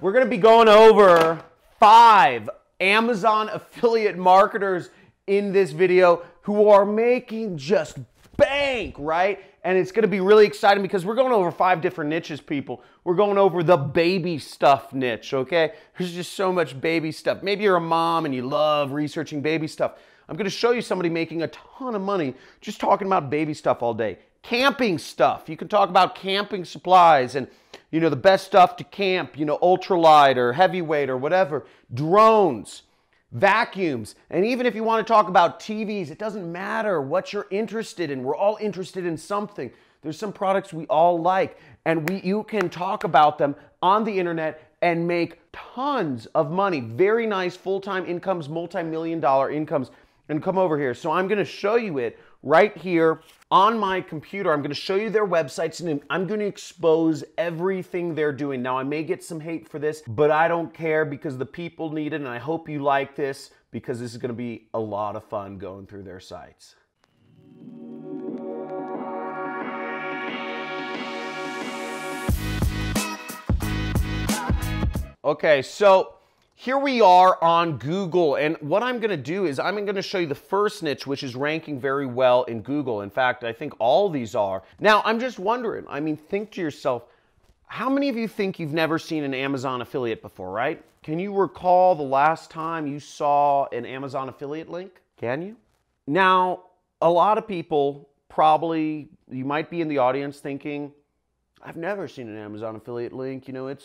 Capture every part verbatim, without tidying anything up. We're going to be going over five Amazon affiliate marketers in this video who are making just bank, right? And it's going to be really exciting because we're going over five different niches, people. We're going over the baby stuff niche, okay? There's just so much baby stuff. Maybe you're a mom and you love researching baby stuff. I'm going to show you somebody making a ton of money just talking about baby stuff all day. Camping stuff. You can talk about camping supplies and, you know, the best stuff to camp, you know, ultralight or heavyweight or whatever. Drones, vacuums, and even if you want to talk about T Vs, it doesn't matter what you're interested in. We're all interested in something. There's some products we all like, and we you can talk about them on the internet and make tons of money. Very nice full-time incomes, multi-million dollar incomes. And come over here. So I'm going to show you it right here on my computer. I'm going to show you their websites, and I'm going to expose everything they're doing. Now, I may get some hate for this, but I don't care because the people need it, and I hope you like this because this is going to be a lot of fun going through their sites. Okay, so here we are on Google, and what I'm going to do is I'm going to show you the first niche, which is ranking very well in Google. In fact, I think all these are. Now, I'm just wondering, I mean, think to yourself, how many of you think you've never seen an Amazon affiliate before, right? Can you recall the last time you saw an Amazon affiliate link? Can you? Now, a lot of people probably, you might be in the audience thinking, I've never seen an Amazon affiliate link, you know, it's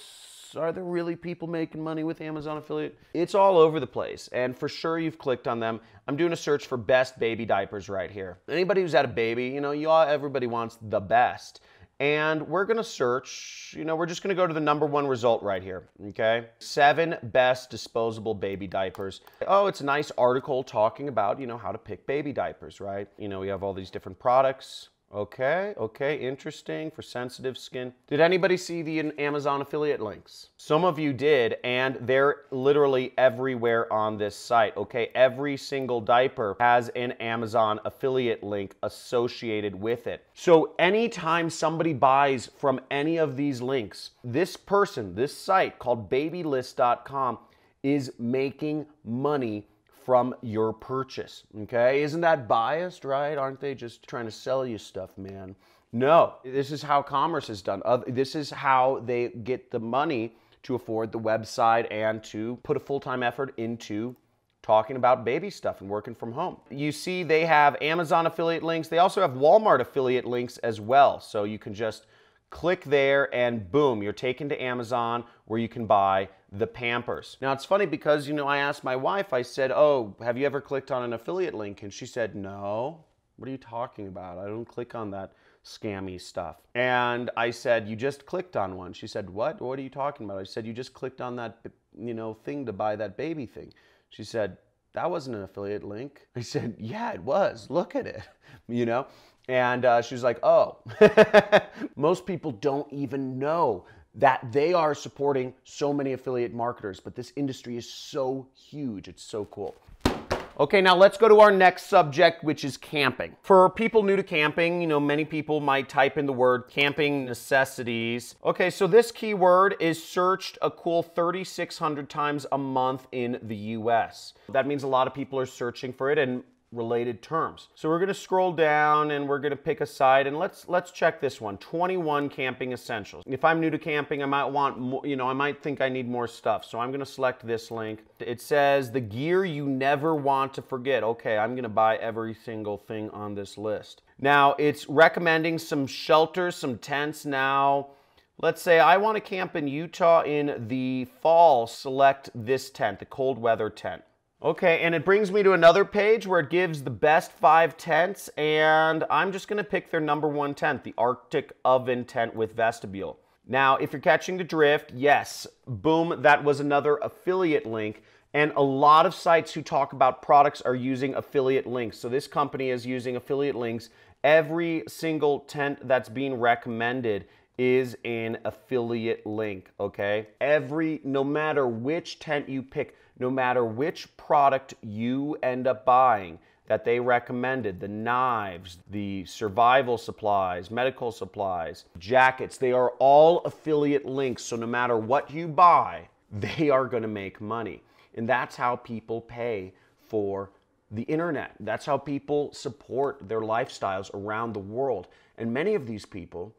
are there really people making money with Amazon affiliate? It's all over the place, and for sure you've clicked on them. I'm doing a search for best baby diapers right here. Anybody who's had a baby, you know, you all, everybody wants the best. And we're gonna search, you know, we're just gonna go to the number one result right here, okay? Seven best disposable baby diapers. Oh, it's a nice article talking about, you know, how to pick baby diapers, right? You know, we have all these different products. Okay, okay, interesting for sensitive skin. Did anybody see the Amazon affiliate links? Some of you did, and they're literally everywhere on this site, okay? Every single diaper has an Amazon affiliate link associated with it. So anytime somebody buys from any of these links, this person, this site called babylist dot com is making money from your purchase, okay? Isn't that biased, right? Aren't they just trying to sell you stuff, man? No, this is how commerce is done. This is how they get the money to afford the website and to put a full-time effort into talking about baby stuff and working from home. You see they have Amazon affiliate links. They also have Walmart affiliate links as well. So you can just click there and boom, you're taken to Amazon where you can buy the Pampers. Now it's funny because, you know, I asked my wife, I said, oh, have you ever clicked on an affiliate link? And she said, no, what are you talking about? I don't click on that scammy stuff. And I said, you just clicked on one. She said, what? What are you talking about? I said, you just clicked on that, you know, thing to buy that baby thing. She said, that wasn't an affiliate link. I said, yeah, it was. Look at it, you know? And uh, she was like, oh, most people don't even know that they are supporting so many affiliate marketers, but this industry is so huge. It's so cool. Okay, now let's go to our next subject, which is camping. For people new to camping, you know, many people might type in the word camping necessities. Okay, so this keyword is searched a cool thirty-six hundred times a month in the U S. That means a lot of people are searching for it and related terms. So we're gonna scroll down and we're gonna pick a site, and let's let's check this one, twenty-one camping essentials. If I'm new to camping, I might want more, you know, I might think I need more stuff. So I'm gonna select this link. It says the gear you never want to forget. Okay, I'm gonna buy every single thing on this list. Now it's recommending some shelters, some tents. Now let's say I want to camp in Utah in the fall. Select this tent, the cold weather tent. Okay, and it brings me to another page where it gives the best five tents, and I'm just gonna pick their number one tent, the Arctic Oven tent with vestibule. Now, if you're catching the drift, yes, boom, that was another affiliate link, and a lot of sites who talk about products are using affiliate links. So this company is using affiliate links. Every single tent that's being recommended is an affiliate link, okay? Every, no matter which tent you pick, no matter which product you end up buying, that they recommended, the knives, the survival supplies, medical supplies, jackets, they are all affiliate links. So no matter what you buy, they are going to make money. And that's how people pay for the internet. That's how people support their lifestyles around the world. And many of these people,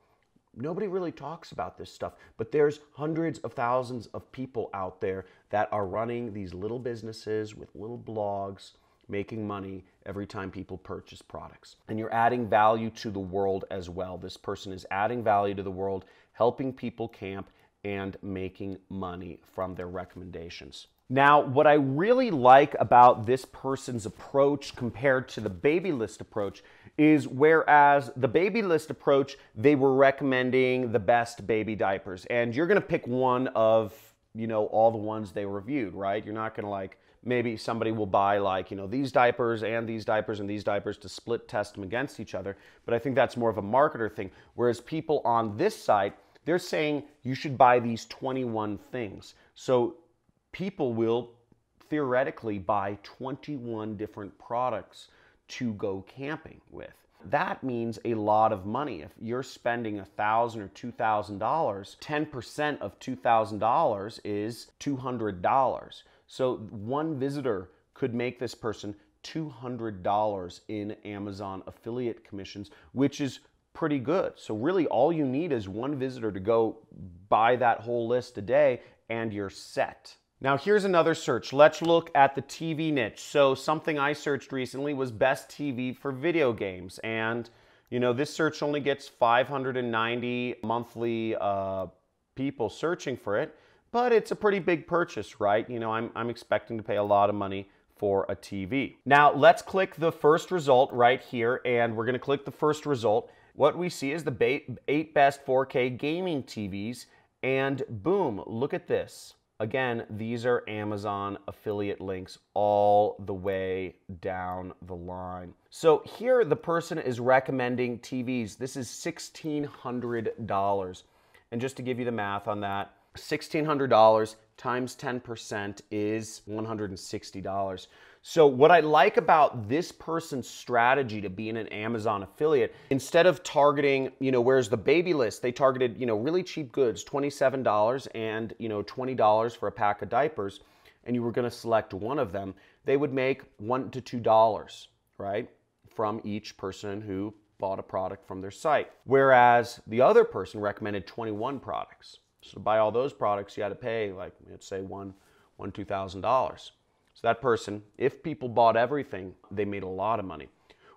nobody really talks about this stuff, but there's hundreds of thousands of people out there that are running these little businesses with little blogs, making money every time people purchase products. And you're adding value to the world as well. This person is adding value to the world, helping people camp and making money from their recommendations. Now, what I really like about this person's approach compared to the baby list approach is whereas the baby list approach, they were recommending the best baby diapers. And you're going to pick one of, you know, all the ones they reviewed, right? You're not going to like, maybe somebody will buy like, you know, these diapers and these diapers and these diapers to split test them against each other. But I think that's more of a marketer thing. Whereas people on this side, they're saying you should buy these twenty-one things. So people will theoretically buy twenty-one different products to go camping with. That means a lot of money. If you're spending a thousand dollars or two thousand dollars, ten percent of two thousand dollars is two hundred dollars. So one visitor could make this person two hundred dollars in Amazon affiliate commissions, which is pretty good. So really all you need is one visitor to go buy that whole list a day and you're set. Now here's another search. Let's look at the T V niche. So something I searched recently was best T V for video games. And you know, this search only gets five hundred ninety monthly uh, people searching for it, but it's a pretty big purchase, right? You know, I'm, I'm expecting to pay a lot of money for a T V. Now let's click the first result right here, and we're gonna click the first result. What we see is the eight best four K gaming T Vs, and boom, look at this. Again, these are Amazon affiliate links all the way down the line. So here the person is recommending T Vs. This is one thousand six hundred dollars. And just to give you the math on that, one thousand six hundred dollars times ten percent is one hundred sixty dollars. So what I like about this person's strategy to being an Amazon affiliate, instead of targeting, you know, where's the baby list, they targeted, you know, really cheap goods, twenty-seven dollars and, you know, twenty dollars for a pack of diapers, and you were going to select one of them, they would make one to two dollars, right, from each person who bought a product from their site. Whereas the other person recommended twenty-one products. So to buy all those products, you had to pay like, let's say one, one, two thousand dollars. So that person, if people bought everything, they made a lot of money.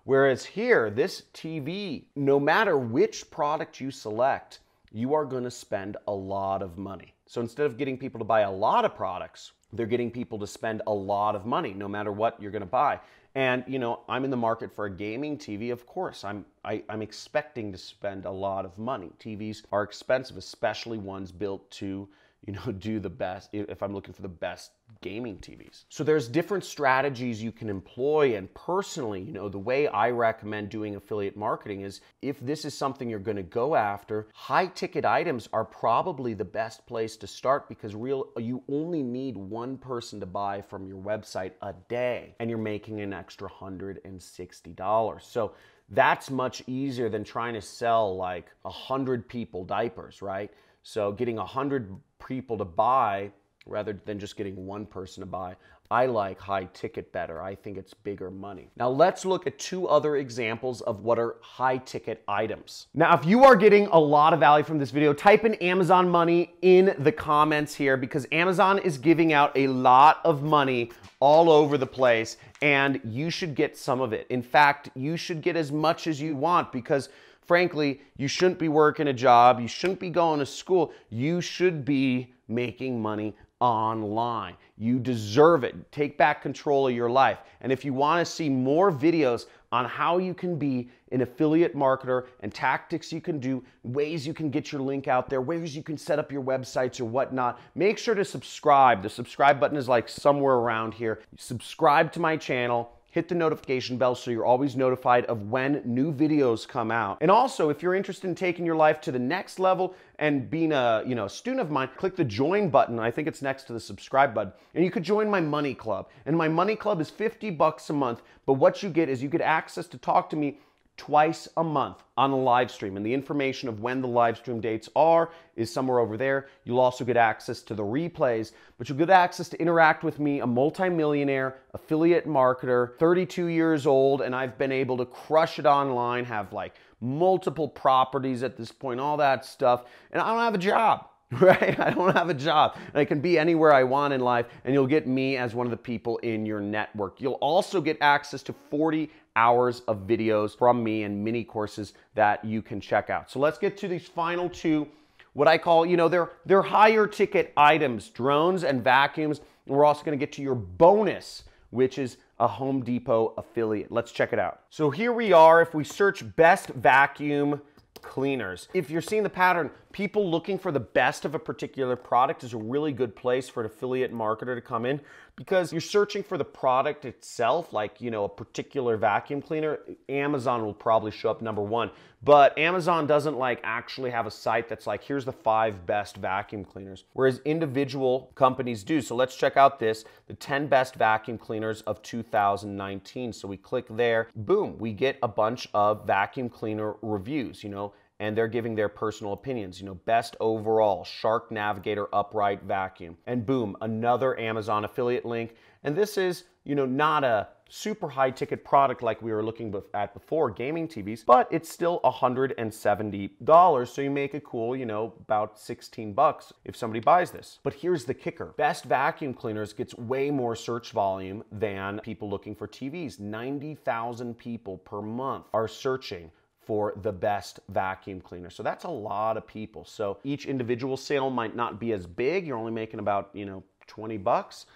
Whereas here, this T V, no matter which product you select, you are going to spend a lot of money. So instead of getting people to buy a lot of products, they're getting people to spend a lot of money, no matter what you're going to buy. And, you know, I'm in the market for a gaming T V. Of course, I'm, I, I'm expecting to spend a lot of money. T Vs are expensive, especially ones built to, you know, do the best, if I'm looking for the best gaming T Vs. So there's different strategies you can employ. And personally, you know, the way I recommend doing affiliate marketing is if this is something you're going to go after, high ticket items are probably the best place to start because real, you only need one person to buy from your website a day and you're making an extra one hundred sixty dollars. So that's much easier than trying to sell like one hundred people diapers, right? So getting one hundred people to buy rather than just getting one person to buy, I like high ticket better. I think it's bigger money. Now let's look at two other examples of what are high ticket items. Now, if you are getting a lot of value from this video, type in Amazon money in the comments here because Amazon is giving out a lot of money all over the place and you should get some of it. In fact, you should get as much as you want because frankly, you shouldn't be working a job. You shouldn't be going to school. You should be making money online. You deserve it. Take back control of your life. And if you want to see more videos on how you can be an affiliate marketer and tactics you can do, ways you can get your link out there, ways you can set up your websites or whatnot, make sure to subscribe. The subscribe button is like somewhere around here. Subscribe to my channel. hit the notification bell so you're always notified of when new videos come out. And also, if you're interested in taking your life to the next level and being a, you know, a student of mine, click the join button. I think it's next to the subscribe button. And you could join my money club. And my money club is fifty bucks a month. But what you get is you get access to talk to me twice a month on a live stream, and the information of when the live stream dates are is somewhere over there. You'll also get access to the replays, but you'll get access to interact with me, a multimillionaire, affiliate marketer, thirty-two years old, and I've been able to crush it online, have like multiple properties at this point, all that stuff, and I don't have a job, right? I don't have a job, and I can be anywhere I want in life, and you'll get me as one of the people in your network. You'll also get access to forty hours of videos from me and mini courses that you can check out. So let's get to these final two, what I call, you know, they're, they're higher ticket items, drones and vacuums. And we're also going to get to your bonus, which is a Home Depot affiliate. Let's check it out. So here we are. If we search best vacuum cleaners, if you're seeing the pattern, people looking for the best of a particular product is a really good place for an affiliate marketer to come in, because you're searching for the product itself, like, you know, a particular vacuum cleaner. Amazon will probably show up number one, but Amazon doesn't like actually have a site that's like, here's the five best vacuum cleaners, whereas individual companies do. So let's check out this, the ten best vacuum cleaners of two thousand nineteen. So we click there, boom, we get a bunch of vacuum cleaner reviews, you know, and they're giving their personal opinions, you know, best overall, Shark Navigator upright vacuum, and boom, another Amazon affiliate link. And this is, you know, not a super high ticket product like we were looking at before, gaming T Vs, but it's still one hundred seventy dollars. So you make a cool, you know, about sixteen bucks if somebody buys this. But here's the kicker. Best vacuum cleaners gets way more search volume than people looking for T Vs. ninety thousand people per month are searching for the best vacuum cleaner. So that's a lot of people. So each individual sale might not be as big. You're only making about, you know, twenty bucks,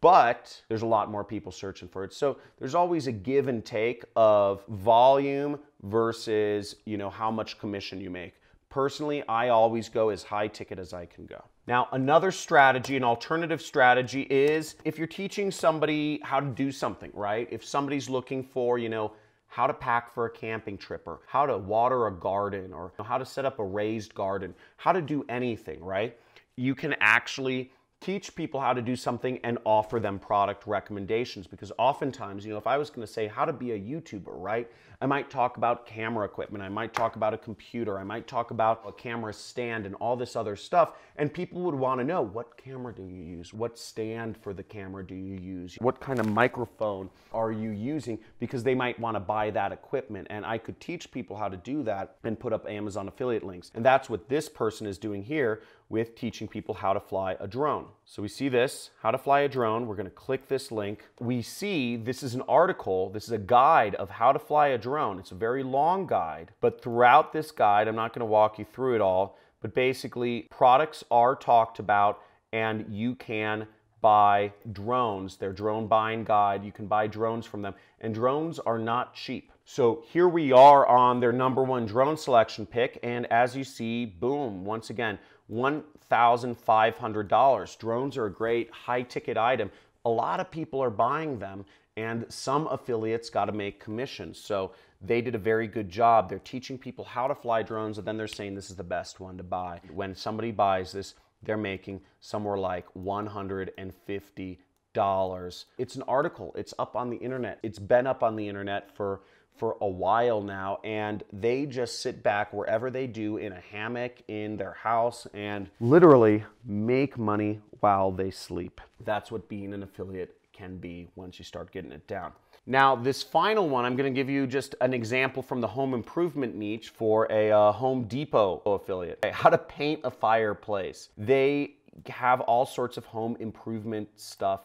but there's a lot more people searching for it. So there's always a give and take of volume versus, you know, how much commission you make. Personally, I always go as high ticket as I can go. Now, another strategy, an alternative strategy, is if you're teaching somebody how to do something, right? If somebody's looking for, you know, how to pack for a camping trip, or how to water a garden, or how to set up a raised garden, how to do anything, right? You can actually teach people how to do something and offer them product recommendations, because oftentimes, you know, if I was gonna say how to be a YouTuber, right? I might talk about camera equipment, I might talk about a computer, I might talk about a camera stand and all this other stuff, and people would wanna know, what camera do you use? What stand for the camera do you use? What kind of microphone are you using? Because they might wanna buy that equipment, and I could teach people how to do that and put up Amazon affiliate links. And that's what this person is doing here with teaching people how to fly a drone. So we see this, how to fly a drone. We're gonna click this link. We see this is an article, this is a guide of how to fly a drone. It's a very long guide, but throughout this guide, I'm not going to walk you through it all, but basically products are talked about, and you can buy drones, their drone buying guide. You can buy drones from them, and drones are not cheap. So here we are on their number one drone selection pick, and as you see, boom, once again, one thousand five hundred dollars. Drones are a great high ticket item. A lot of people are buying them, and some affiliates got to make commissions. So they did a very good job. They're teaching people how to fly drones, and then they're saying this is the best one to buy. When somebody buys this, they're making somewhere like one hundred fifty dollars. It's an article. It's up on the internet. It's been up on the internet for, for a while now, and they just sit back wherever they do, in a hammock, in their house, and literally make money while they sleep. That's what being an affiliate can be once you start getting it down. Now, this final one, I'm going to give you just an example from the home improvement niche for a uh, Home Depot affiliate. Okay, how to paint a fireplace. They have all sorts of home improvement stuff.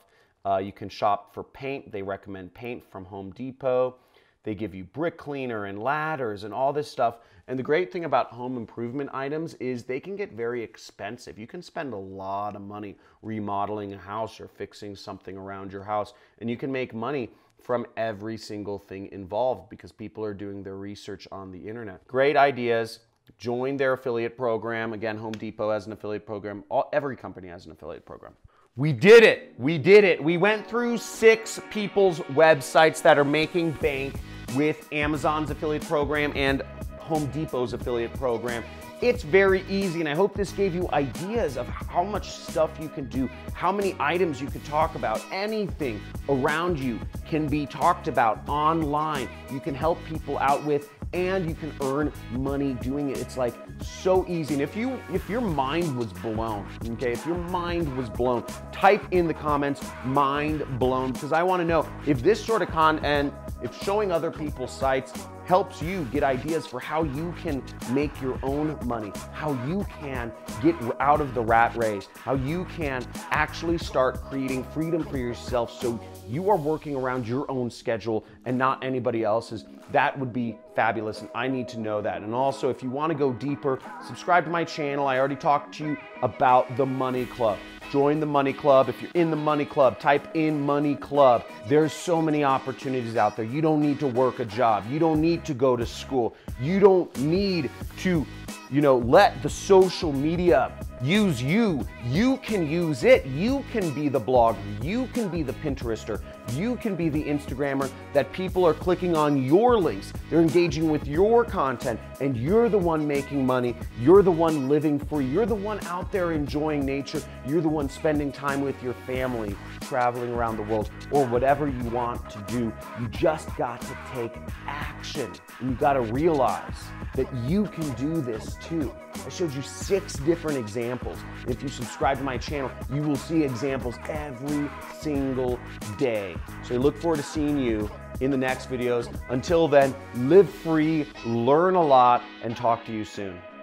Uh, you can shop for paint. They recommend paint from Home Depot. They give you brick cleaner and ladders and all this stuff. And the great thing about home improvement items is they can get very expensive. You can spend a lot of money remodeling a house or fixing something around your house, and you can make money from every single thing involved because people are doing their research on the internet. Great ideas. Join their affiliate program. Again, Home Depot has an affiliate program. All, every company has an affiliate program. We did it, we did it. We went through six people's websites that are making bank with Amazon's affiliate program and Home Depot's affiliate program. It's very easy, and I hope this gave you ideas of how much stuff you can do, how many items you could talk about. Anything around you can be talked about online. You can help people out with, and you can earn money doing it. It's like so easy. And if you if your mind was blown, okay, if your mind was blown, type in the comments, mind blown, because I wanna know if this sort of content, if showing other people's sites helps you get ideas for how you can make your own money, how you can get out of the rat race, how you can actually start creating freedom for yourself so you are working around your own schedule and not anybody else's. That would be fabulous, and I need to know that. And also, if you want to go deeper, subscribe to my channel. I already talked to you about the Money Club. Join the Money Club. If you're in the Money Club, type in Money Club. There's so many opportunities out there. You don't need to work a job. You don't need to go to school. You don't need to, you know, let the social media use you. You can use it. You can be the blogger. You can be the Pinterester. You can be the Instagrammer that people are clicking on your links. They're engaging with your content, and you're the one making money. You're the one living free. You're the one out there enjoying nature. You're the one spending time with your family, traveling around the world, or whatever you want to do. You just got to take action. You got to realize that you can do this too. I showed you six different examples. If you subscribe to my channel, you will see examples every single day. So I look forward to seeing you in the next videos. Until then, live free, learn a lot, and talk to you soon.